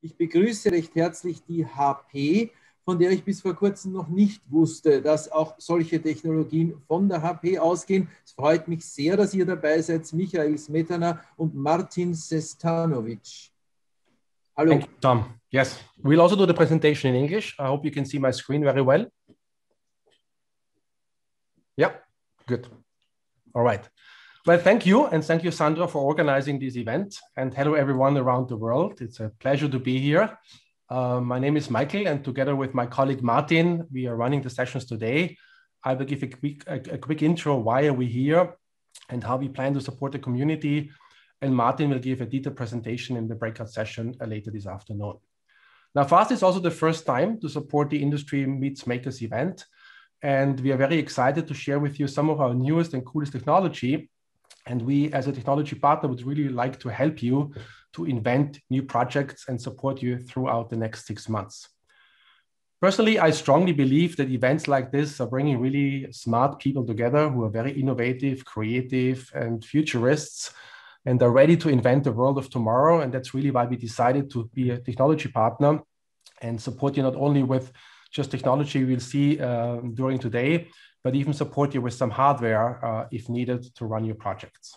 Ich begrüße recht herzlich die HP, von der ich bis vor kurzem noch nicht wusste, dass auch solche Technologien von der HP ausgehen. Es freut mich sehr, dass ihr dabei seid, Michael Smetana und Martin Sestanovic. Hello. Thank you, Tom. Yes, we'll also do the presentation in English. I hope you can see my screen very well. Yeah, good. All right. Well, thank you. And thank you, Sandra, for organizing this event. And hello, everyone around the world. It's a pleasure to be here. My name is Michael, and together with my colleague Martin, we are running the sessions today. I will give a quick intro, why are we here and how we plan to support the community. And Martin will give a detailed presentation in the breakout session later this afternoon. Now, FAST is also the first time to support the Industry Meets Makers event. And we are very excited to share with you some of our newest and coolest technology. And we, as a technology partner, would really like to help you to invent new projects and support you throughout the next 6 months. Personally, I strongly believe that events like this are bringing really smart people together who are very innovative, creative, and futurists, and are ready to invent the world of tomorrow. And that's really why we decided to be a technology partner and support you not only with just technology we'll see during today, but even support you with some hardware if needed to run your projects.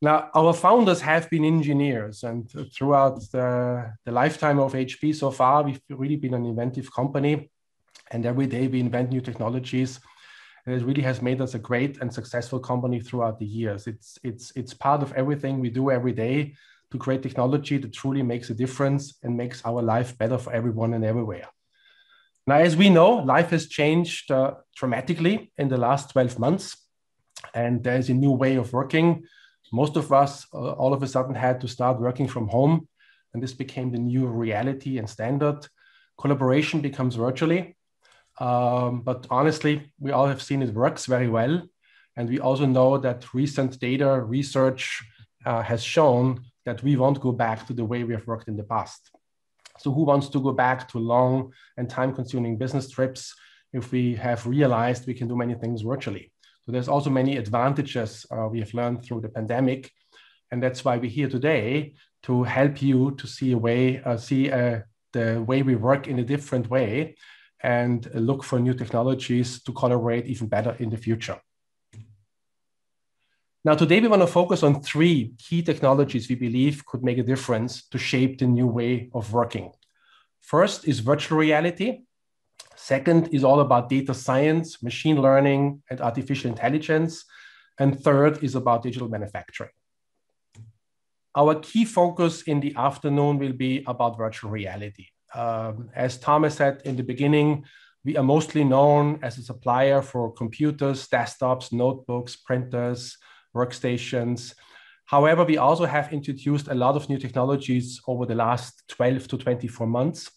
Now, our founders have been engineers, and throughout the lifetime of HP so far, we've really been an inventive company, and every day we invent new technologies. And it really has made us a great and successful company throughout the years. It's part of everything we do every day to create technology that truly makes a difference and makes our life better for everyone and everywhere. Now, as we know, life has changed dramatically in the last 12 months, and there's a new way of working. Most of us all of a sudden had to start working from home, and this became the new reality and standard. Collaboration becomes virtually, but honestly, we all have seen it works very well. And we also know that recent data research has shown that we won't go back to the way we have worked in the past. So who wants to go back to long and time-consuming business trips if we have realized we can do many things virtually? So there's also many advantages we have learned through the pandemic. And that's why we're here today to help you to see a way, the way we work in a different way and look for new technologies to collaborate even better in the future. Now, today we want to focus on 3 key technologies we believe could make a difference to shape the new way of working. First is virtual reality. Second is all about data science, machine learning, and artificial intelligence. And third is about digital manufacturing. Our key focus in the afternoon will be about virtual reality. As Thomas said in the beginning, we are mostly known as a supplier for computers, desktops, notebooks, printers, workstations. However, we also have introduced a lot of new technologies over the last 12 to 24 months.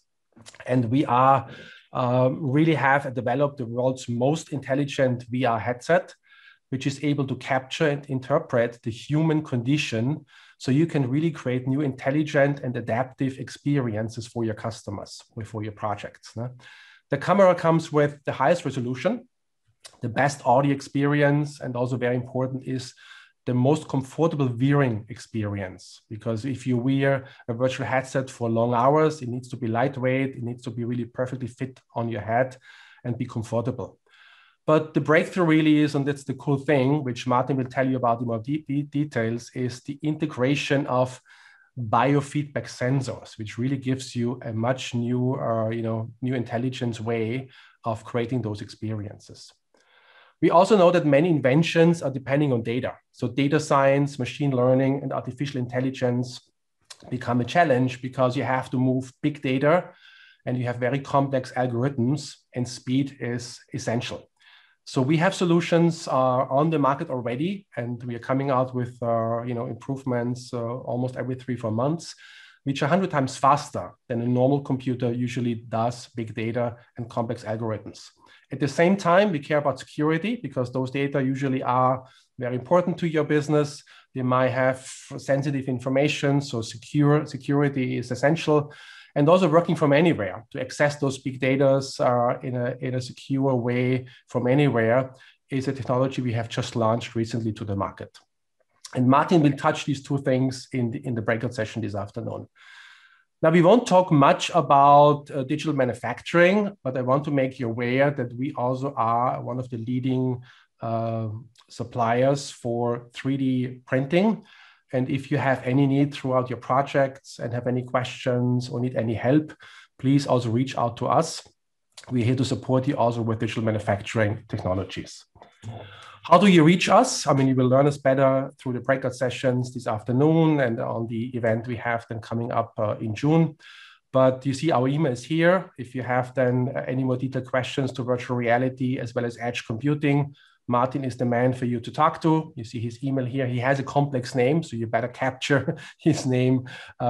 And we are really have developed the world's most intelligent VR headset, which is able to capture and interpret the human condition. So you can really create new intelligent and adaptive experiences for your customers, or for your projects. The camera comes with the highest resolution, the best audio experience, and also very important is the most comfortable wearing experience. Because if you wear a virtual headset for long hours, it needs to be lightweight, it needs to be really perfectly fit on your head and be comfortable. But the breakthrough really is, and that's the cool thing, which Martin will tell you about in more details, is the integration of biofeedback sensors, which really gives you a much new, new intelligence way of creating those experiences. We also know that many inventions are depending on data. So data science, machine learning, and artificial intelligence become a challenge because you have to move big data and you have very complex algorithms, and speed is essential. So we have solutions on the market already, and we are coming out with improvements almost every 3-4 months, which are 100 times faster than a normal computer usually does big data and complex algorithms. At the same time, we care about security because those data usually are very important to your business. They might have sensitive information, so security is essential. And also working from anywhere to access those big data in a secure way from anywhere is a technology we have just launched recently to the market. And Martin will touch these 2 things in the breakout session this afternoon. Now, we won't talk much about digital manufacturing, but I want to make you aware that we also are one of the leading suppliers for 3D printing. And if you have any need throughout your projects and have any questions or need any help, please also reach out to us. We're here to support you also with digital manufacturing technologies. How do you reach us? I mean, you will learn us better through the breakout sessions this afternoon and on the event we have then coming up in June. But you see our email is here. If you have then any more detailed questions to virtual reality as well as edge computing, Martin is the man for you to talk to. You see his email here. He has a complex name, so you better capture his name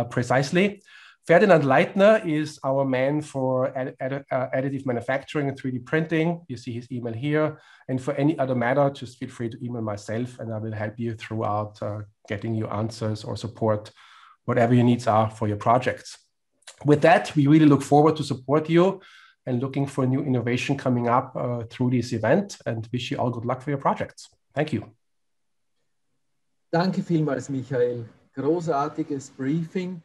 precisely. Ferdinand Leitner is our man for additive manufacturing and 3D printing. You see his email here. And for any other matter, just feel free to email myself and I will help you throughout getting you answers or support, whatever your needs are for your projects. With that, we really look forward to support you and looking for new innovation coming up through this event, and wish you all good luck for your projects. Thank you. Danke vielmals, Michael. Großartiges Briefing.